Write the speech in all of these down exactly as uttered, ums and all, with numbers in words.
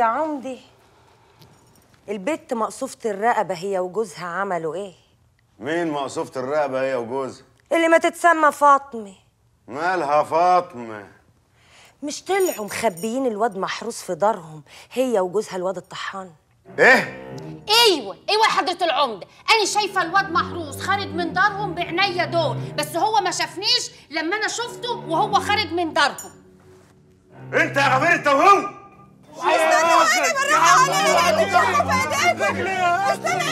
يا عمدي، البت مقصوفة الرقبة هي وجوزها عملوا ايه؟ مين مقصوفة الرقبة هي وجوزها؟ اللي ما تتسمى فاطمة. مالها فاطمة؟ مش طلعوا مخبيين الواد محروس في دارهم هي وجوزها الواد الطحان؟ ايه؟ ايوه ايوه يا حضرة العمدة، أنا شايفة الواد محروس خارج من دارهم بعينيا دول، بس هو ما شافنيش لما أنا شفته وهو خارج من دارهم. أنت يا غفير التوهان! استنى انا بالراحه، انا اللي لقيت في ايديك. استنى انا التوهان،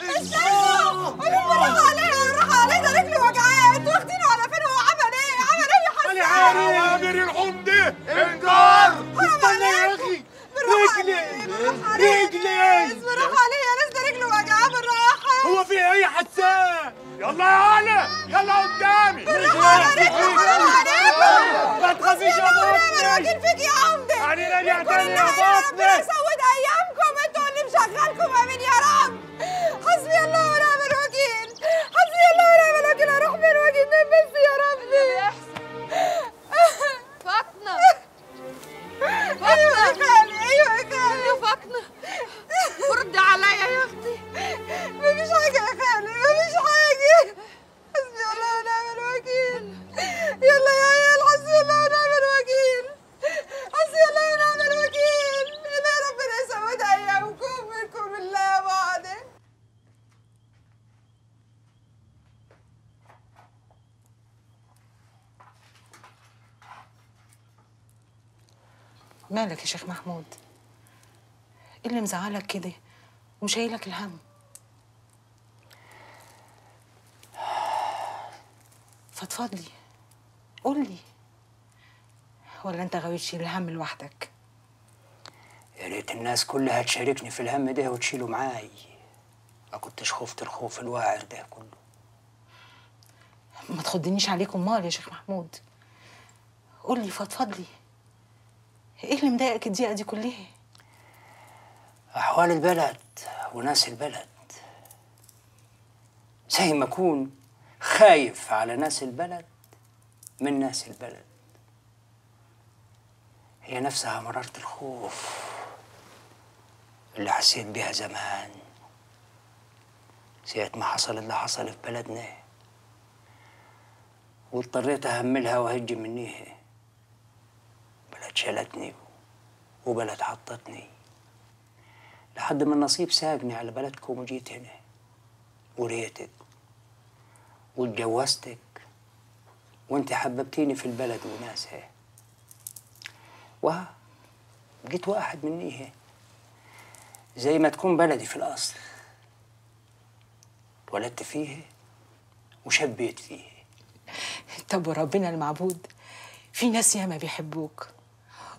استنى انا بالراحه عليها، بالراحه عليها، رجلي وجعاني. انتوا واخدينه على فين؟ هو عمل ايه؟ عمل ايه يا حسن؟ انا عارف يا امير الحمدي، انذار. استنى يا اخي، رجلي رجلي بالراحه عليها، يا ناس ده رجلي وجعاني، بالراحه. هو في ايه يا حسان؟ يلا يا علا، يلا قدامي. بالراحه على رجلي، حرام عليكم، ما تخافيش يا فاطمة، واكل فيك يا عمدي. علينا يا تاني يا فاطمة، ربنا يسود أيامكم، أنتوا اللي مشغلكم. أمين يا رب. حسبي الله ونعم الوكيل، حسبي الله ونعم الوكيل، أروح فين وأجي منين بس يا ربي. فاطمة فاطمة، أيوة يا خالي، أيوة يا خالي. يا فاطمة وردي عليا يا أختي. مفيش حاجة يا خالي، مفيش حاجة، حسبي الله ونعم الوكيل. يلا يا عيال، حسبي الله ونعم الوكيل، حسبي الله ونعم الوكيل. يا ربنا يسود ايامكم منكم بالله وعده. مالك يا شيخ محمود؟ ايه اللي مزعلك كده وشايلك الهم؟ فضفضلي، قولي، ولا انت غاوي تشيل الهم لوحدك؟ يا ريت الناس كلها تشاركني في الهم ده وتشيله معاي، ما كنتش خفت الخوف الواعر ده كله. ما تخضنيش عليك. امال يا شيخ محمود، قولي، فضفضلي، ايه اللي مضايقك الضيقه دي كلها؟ احوال البلد وناس البلد، زي ما اكون خايف على ناس البلد من ناس البلد، هي نفسها مرارة الخوف اللي حسيت بيها زمان ساعة ما حصل اللي حصل في بلدنا، واضطريت أهملها وأهج منيها. بلد شالتني وبلد حطتني، لحد ما النصيب ساقني على بلدكم وجيت هنا وريتك واتجوزتك، وانت حببتيني في البلد وناسها، وجيت واحد منيها زي ما تكون بلدي في الأصل. اتولدت فيها وشبيت فيها. طب وربنا المعبود، في ناس ياما بيحبوك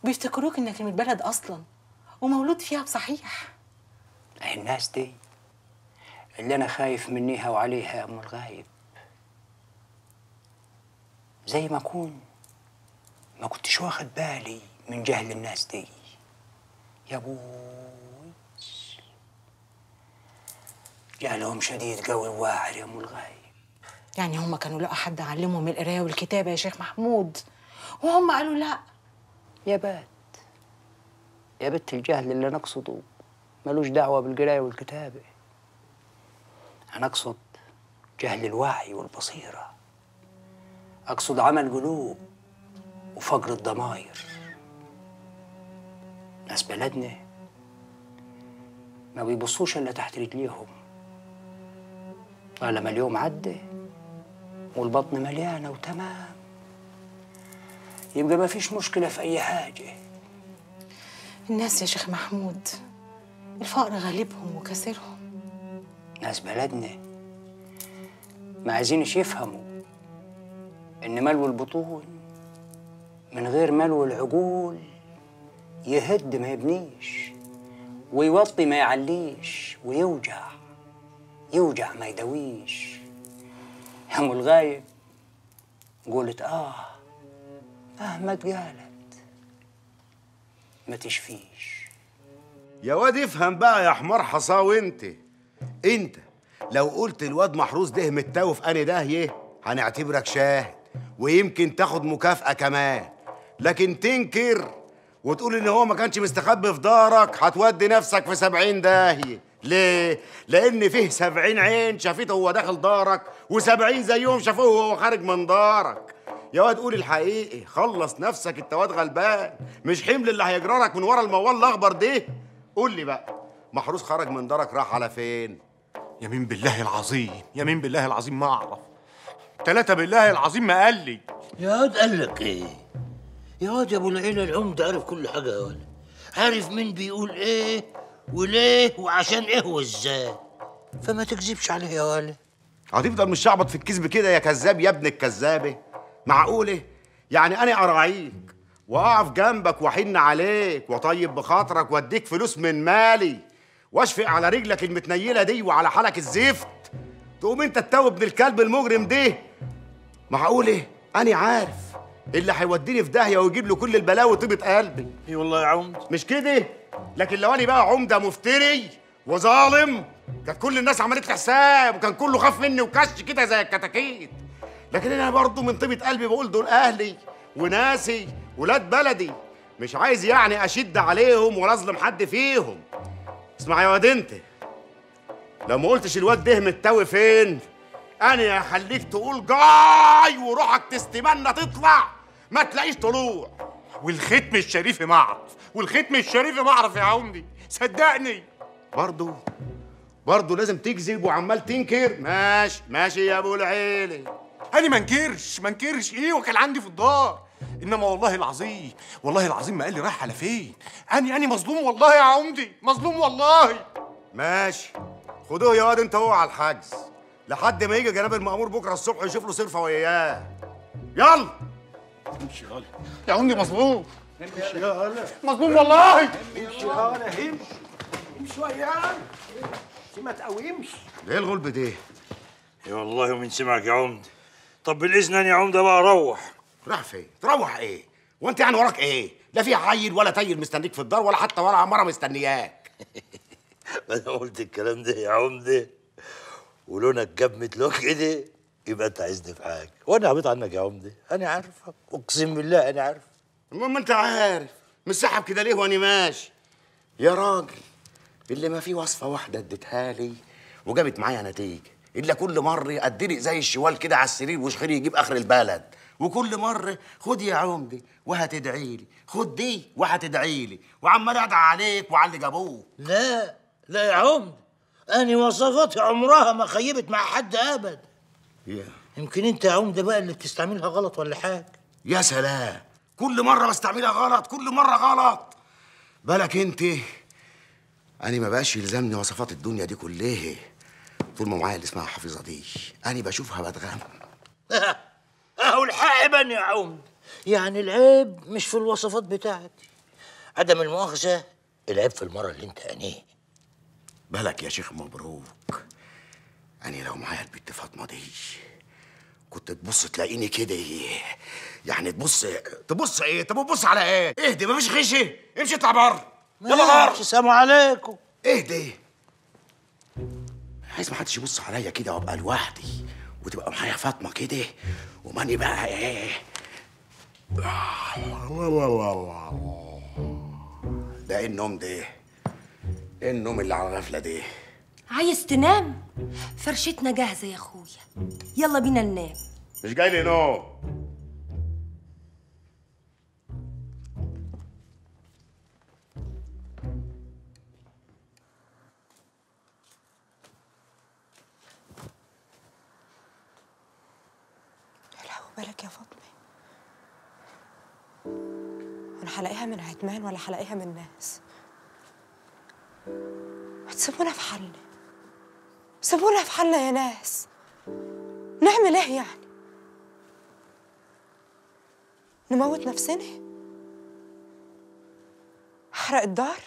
وبيفتكروك انك من البلد أصلا ومولود فيها بصحيح. أهي الناس دي اللي أنا خايف منيها وعليها يا أم الغايب. زي ما أكون ما كنتش واخد بالي من جهل الناس دي يا بوي. جهلهم شديد قوي وواعر يا أم الغايب. يعني هم كانوا لقوا حد علمهم القراية والكتابة يا شيخ محمود، وهم قالوا لأ. يا بنت، يا بنت، الجهل اللي أنا أقصده ملوش دعوة بالقراية والكتابة، أنا أقصد جهل الوعي والبصيرة، أقصد عمل قلوب وفقر الضماير. ناس بلدنا ما بيبصوش إلا تحت رجليهم، طالما اليوم عدى والبطن مليانة وتمام يبقى ما فيش مشكلة في أي حاجة. الناس يا شيخ محمود الفقر غالبهم وكسرهم. ناس بلدنا ما عايزينش يفهموا إن ملو البطون من غير ملو العقول يهد ما يبنيش، ويوطي ما يعليش، ويوجع يوجع ما يداويش. يا أم الغايب قولت آه مهما تقالت ما تشفيش. يا واد افهم بقى يا حمار حصاوي، انت انت لو قلت الواد محروس ده متاوف أنا ده يه هنعتبرك شاهد ويمكن تاخد مكافأة كمان، لكن تنكر وتقول ان هو ما كانش مستخبي في دارك، هتودي نفسك في سبعين داهيه. ليه؟ لان فيه سبعين عين شافته هو داخل دارك، وسبعين زيهم شافوه وهو خارج من دارك. يا واد قول الحقيقه، خلص نفسك، انت واد غلبان، مش حمل اللي هيجرالك من ورا الموال الاخضر ده. قول لي بقى، محروس خرج من دارك راح على فين؟ يمين بالله العظيم، يمين بالله العظيم ما اعرف. ثلاثة بالله العظيم ما قال لي. يا واد قال لك ايه؟ يا واد يا ابو العلا العمد عارف كل حاجه يا واد، عارف مين بيقول ايه وليه وعشان ايه وازاي، فما تكذبش عليه يا واد. هتفضل مشعبط في الكذب كده يا كذاب يا ابن الكذابه؟ معقوله؟ يعني انا اراعيك واقف جنبك واحن عليك واطيب بخاطرك واديك فلوس من مالي واشفق على رجلك المتنيله دي وعلى حالك الزفت، تقوم انت تتوه ابن الكلب المجرم ده؟ معقوله؟ انا عارف اللي هيوديني في داهيه ويجيب له كل البلاوي طيبه قلبي. اي والله يا عمد مش كده، لكن لو انا بقى عمده مفتري وظالم كانت كل الناس عملت لي حساب وكان كله خاف مني وكش كده زي الكتاكيت، لكن انا برضه من طيبه قلبي بقول دول اهلي وناسي ولاد بلدي، مش عايز يعني اشد عليهم ولا اظلم حد فيهم. اسمع يا واد، انت لو ما قلتش الواد ده متاوي فين انا هخليك تقول جاي وروحك تستمنى تطلع ما تلاقيش طلوع. والختم الشريفي ما اعرف، والختم الشريفي ما اعرف يا عمدي، صدقني برضه برضه لازم تكذب وعمال تنكر. ماشي ماشي يا ابو العيله، انا ما انكرش ما انكرش ايه وكان عندي في الدار، انما والله العظيم والله العظيم ما قال لي رايح على فين. انا انا مظلوم والله يا عمدي، مظلوم والله. ماشي خدوه يا واد انت هو على الحجز لحد ما يجي جناب المأمور بكره الصبح يشوف له صرفه وياه. يلا امشي غالي يا عمدي، مظلوم امشي يا غالي، مظلوم والله. امشي يا غالي، امشي امشي وياي، ما تقاومش. ايه الغلب ده؟ يا والله ومن سمعك يا عمدي. طب بالاذن يا عمده بقى روح. راح فين؟ تروح ايه؟ وانت يعني وراك ايه؟ لا في عيل ولا تايل مستنيك في الدار ولا حتى ولا عماره مستنياك. ما انا قلت الكلام ده يا عمده ولونك جاب متلوك كده، يبقى انت عايزني في حاجه وانا عبيط عنك يا عمده. انا عارفك اقسم بالله انا عارف. المهم انت عارف مش سحب كده ليه وانا ماشي يا راجل؟ اللي ما فيه وصفه واحده اديتها لي وجابت معايا نتيجه، إلا كل مرة أتدرق زي الشوال كده على السرير وشخيري يجيب آخر البلد، وكل مرة خد يا عمدي وهتدعي لي، خد دي وهتدعي لي، وعمال أدعى عليك وعلى اللي جابوه. لا لا يا عمدي، أنا وصفاتي عمرها ما خيبت مع حد أبد. يا يمكن أنت يا عمدي بقى اللي بتستعملها غلط ولا حاجة. يا سلام، كل مرة بستعملها غلط، كل مرة غلط. بالك أنت، أنا ما بقاش يلزمني وصفات الدنيا دي كلها. طول ما معايا اللي اسمها الحفيظه دي انا بشوفها بتغنى. اهو الحق بان يا عمد، يعني العيب مش في الوصفات بتاعتي، عدم المؤاخذه العيب في المره اللي انت قانيه. بالك يا شيخ مبروك، انا لو معايا البت فاطمه دي كنت تبص تلاقيني كده، يعني تبص تبص ايه؟ طب تبص على ايه؟ اهدي مفيش غشي، امشي اطلع بره يلا بره. السلام عليكم. اهدي، عايز ما حدش يبص عليا كده وابقى لوحدي وتبقى معايا فاطمه كده وماني بقى ايه. ده ايه النوم ده؟ ايه النوم اللي على الغفله ده؟ عايز تنام؟ فرشتنا جاهزه يا اخويا، يلا بينا ننام. مش جاي لي نوم. بالك يا فاطمة، أنا هلاقيها من عتمان ولا هلاقيها من ناس؟ هتسيبونا في حالنا، سيبونا في حالنا يا ناس، نعمل إيه يعني؟ نموت نفسنا؟ أحرق الدار؟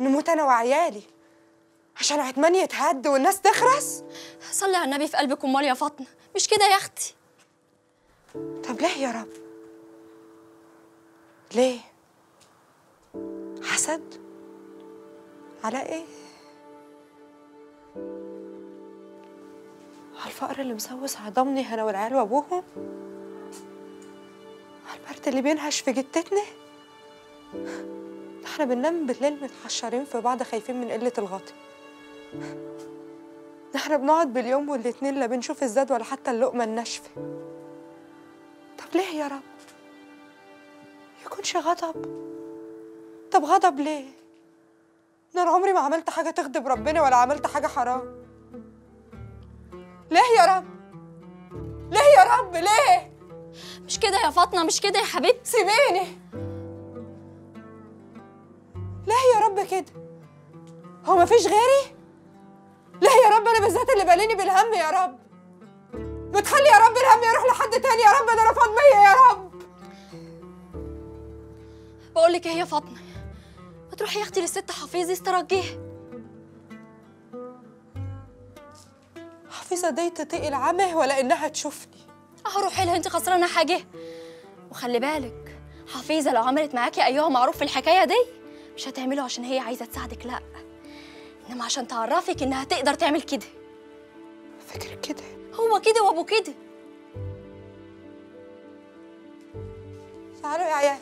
نموت أنا وعيالي عشان عتمان يتهد والناس تخرس؟ صلي على النبي في قلبك امال يا فاطمه، مش كده يا اختي. طب ليه يا رب؟ ليه؟ حسد؟ على ايه؟ على الفقر اللي مسوس عضمني انا والعيال وابوهم؟ على البرد اللي بينهش في جتتنا. احنا بننام بالليل متحشرين في بعض خايفين من قلة الغطا. احنا بنقعد باليوم والاتنين لا بنشوف الزاد ولا حتى اللقمة الناشفة. طب ليه يا رب؟ يكونش غضب؟ طب غضب ليه؟ انا عمري ما عملت حاجة تغضب ربنا ولا عملت حاجة حرام. ليه يا رب؟ ليه يا رب ليه؟ مش كده يا فاطمة، مش كده يا حبيبتي. سيبيني. ليه يا رب كده؟ هو مفيش غيري؟ ليه يا رب انا بالذات اللي باليني بالهم يا رب؟ بتخلي يا رب الهم يروح لحد تاني يا رب. ده انا فاطمية يا رب. بقول لك ايه يا فاطمة، ما تروحي يا اختي للست حفيظة استرجيها. حفيظة دي تطيق العمى ولا انها تشوفني؟ اه روحي لها، انت خسرانه حاجه. وخلي بالك حفيظة لو عملت معاكي ايها معروف في الحكايه دي مش هتعمله عشان هي عايزه تساعدك، لا، انما عشان تعرفك انها تقدر تعمل كده. فاكر كده؟ هو كده وابو كده. تعالوا يا عيال،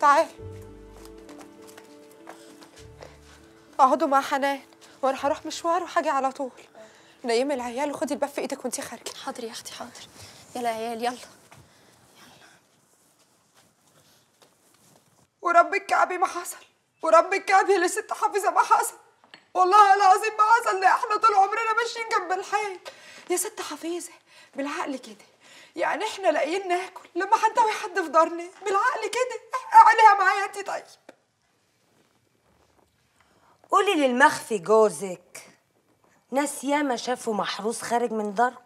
تعالوا اقعدوا مع حنان وانا هروح مشوار وهاجي على طول. نيمي العيال وخدي الباب في ايدك وانتي خارجه. حاضر يا اختي، حاضر. يلا يا عيال يلا يلا. ورب الكعبي ما حصل، ورب الكعبي للست حافظه ما حصل، والله العظيم ما حصل. ده احنا طول عمرنا ماشيين جنب الحيل يا ست حفيظه. بالعقل كده يعني احنا لاقيين ناكل لما هندوي حد في دارنا؟ بالعقل كده عليها معايا انت. طيب قولي للمخفي جوزك، ناس ياما شافوا محروس خارج من داركم.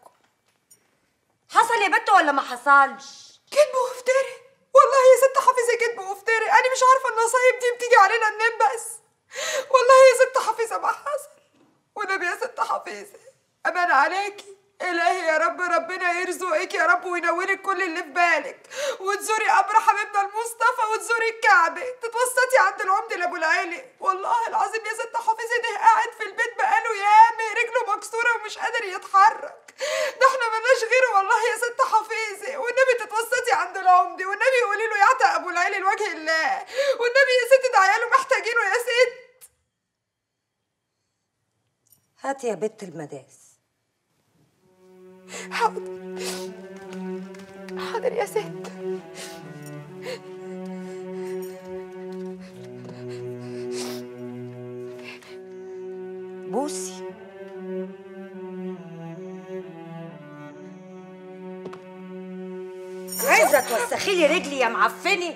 حصل يا بت ولا ما حصلش؟ كذب وافتري، والله يا ست حفيظه كذب وافتري. انا مش عارفه النصايب دي بتيجي علينا منين، بس والله يا ست حفيظه ما حصل. ونبي يا ست حفيظه امان عليكي. الهي يا رب ربنا يرزقك يا رب وينولك كل اللي في بالك، وتزوري قبر حبيبنا المصطفى، وتزوري الكعبه، تتوسطي عند العمده لابو العلا. والله العظيم يا ست حفيظه ده قاعد في البيت بقاله يامي رجله مكسوره ومش قادر يتحرك. ده احنا مالناش غيره والله يا ست حفيظه. والنبي تتوسطي عند العمده، والنبي قولي له يعطى ابو العلا لوجه الله، والنبي يا ست ده عياله محتاجينه يا ست. هاتي يا بت المداس. حاضر حاضر يا ست. بوسي. عايزه توسخيلي رجلي يا معفني؟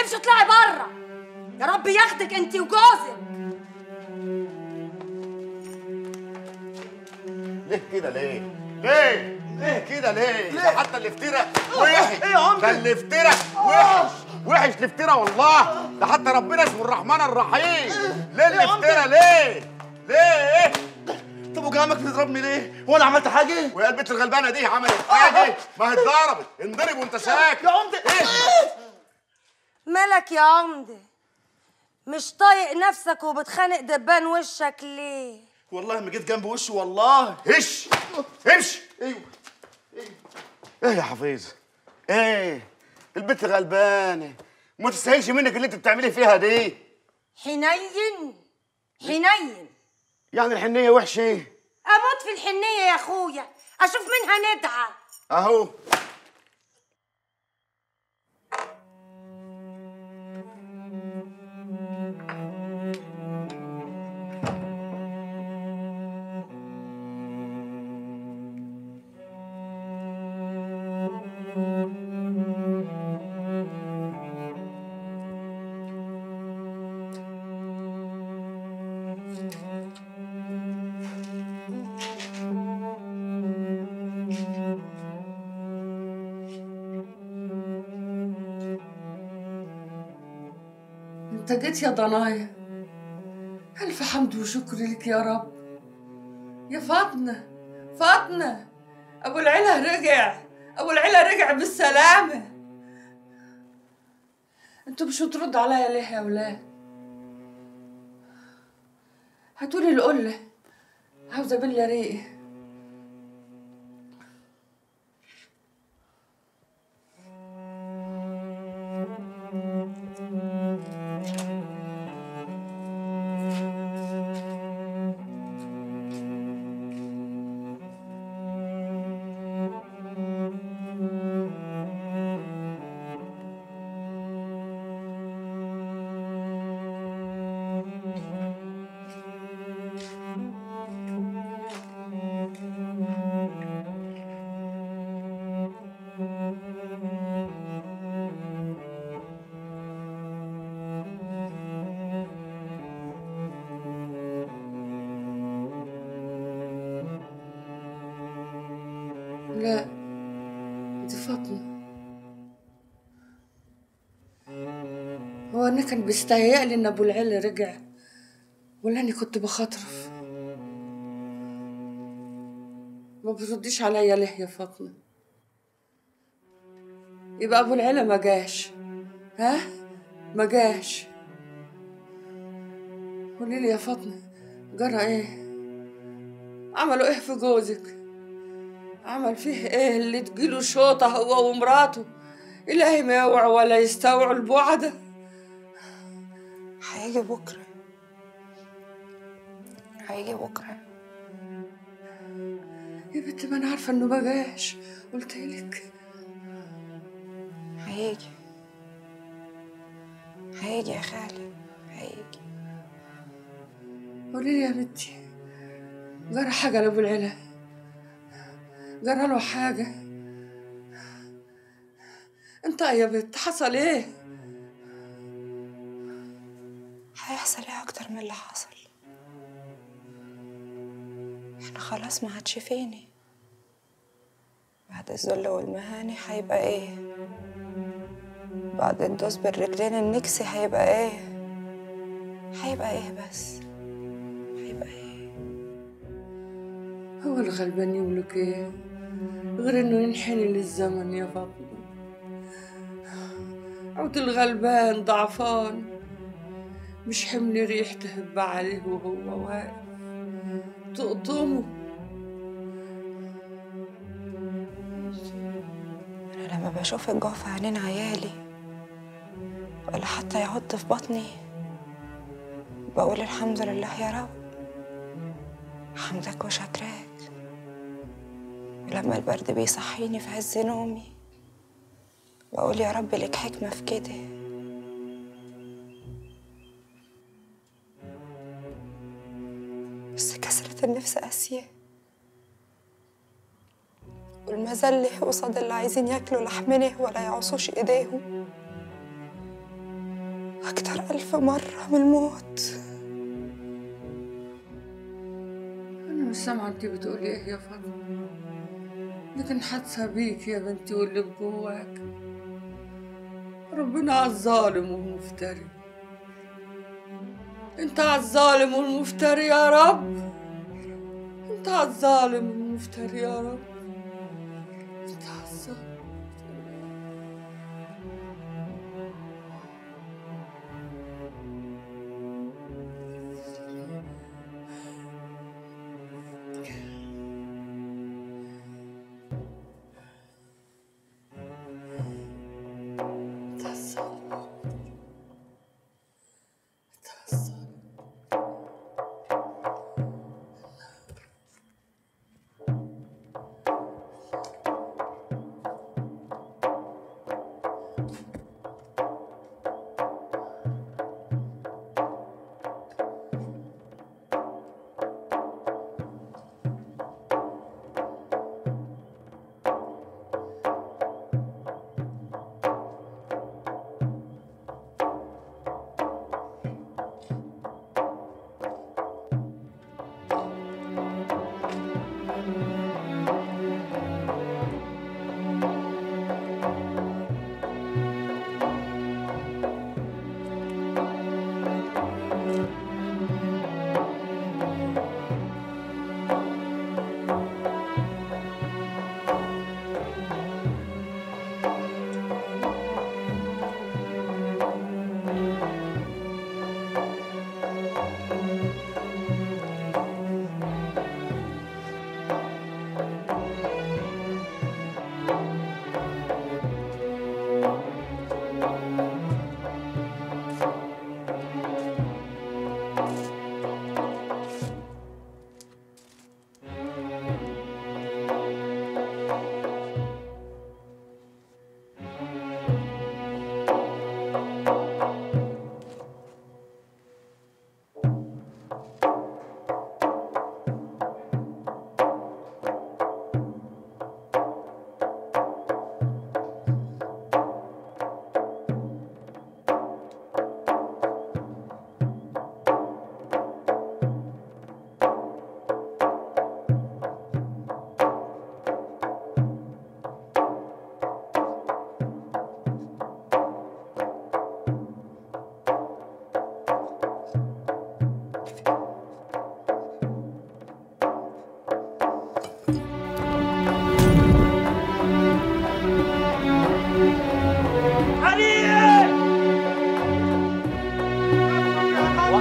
امشي اطلعي بره، يا رب ياخدك انت وجوزك. ليه كده ليه؟ ليه؟ ليه كده ليه؟ ليه؟ حتى الافتراء وحش. ايه يا عم؟ ده الافتراء وحش، وحش الافتراء والله. ده حتى ربنا اسمه الرحمن الرحيم. ليه الافتراء ليه؟ ليه؟ طب وجامك بتضربني ليه؟ وانا عملت حاجه؟ ويا البنت الغلبانه دي عملت حاجه؟ ما هي اتضربت، انضرب وانت ساكت. يا عمده ايه؟ مالك يا عمده؟ مش طايق نفسك وبتخانق دبان وشك ليه؟ والله ما جيت جنب وشه والله. هش امشي. ايوه ايوه ايه يا حفيظه؟ ايه البنت غلبانه ما تستاهلش منك اللي انت بتعمليه فيها دي. حنين حنين يعني الحنيه وحشه؟ ايه اموت في الحنيه يا اخويا، اشوف منها ندعه اهو. انت جيت يا ضنايا، الف حمد وشكر لك يا رب. يا فاطمه فاطمه، ابو العلا رجع، ابو العلا رجع بالسلامه. انتوا مش هتردوا عليا ليه يا ولاد؟ هاتولي القله، عاوزه بله ريقي. لا، دي فاطمة. هو أنا كان بيستهيألي إن أبو العلا رجع ولا أنا كنت بخطرف؟ ما بترديش عليا ليه يا فاطمة؟ يبقى أبو العلا ما جاش، ها؟ ما جاش. قولي لي يا فاطمة، جرى إيه؟ عملوا إيه في جوزك؟ عمل فيه إيه اللي تجيله شوطة هو ومراته؟ إلهي ما يوعوا ولا يستوعوا البعدة. هيجي بكرة، هيجي بكرة يا بنتي. ما أنا عارفة إنه ما جاش، قلتلك هيجي. هيجي يا خالي، هيجي. قولي لي يا بنتي، جرى حاجة لأبو العلا؟ جرى له حاجة؟ انت يا بنت حصل ايه؟ هيحصل ايه أكتر من اللي حصل؟ احنا خلاص ما عادش فيني. بعد الذل والمهاني هيبقى ايه؟ بعد الدوس بالرجلين النكسي هيبقى ايه؟ هيبقى ايه بس؟ هيبقى ايه؟ هو الغلبان يملك ايه غير انه ينحني للزمن يا فاطمة؟ عود الغلبان ضعفان، مش حمل ريح تهب عليه وهو واقف تقطمه. انا لما بشوف الجوع في عينين عيالي ولا حتى يعض في بطني، بقول الحمد لله يا رب، حمدك وشكراك. ولما البرد بيصحيني في عز نومي، بقول يا رب لك حكمة في كده. بس كسرة النفس قاسية، والمذل قصاد اللي عايزين ياكلوا لحمنه ولا يعصوش ايديهم أكتر ألف مرة من الموت. أنا مش سامعة أنت بتقولي إيه يا فاطمة، لكن حادثة بيك يا بنتي واللي بجواك. ربنا عالظالم والمفتري، أنت عالظالم والمفتري يا رب، أنت عالظالم والمفتري يا رب، أنت عالظالم.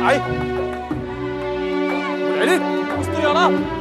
عليكم. العليك اسطوريانات.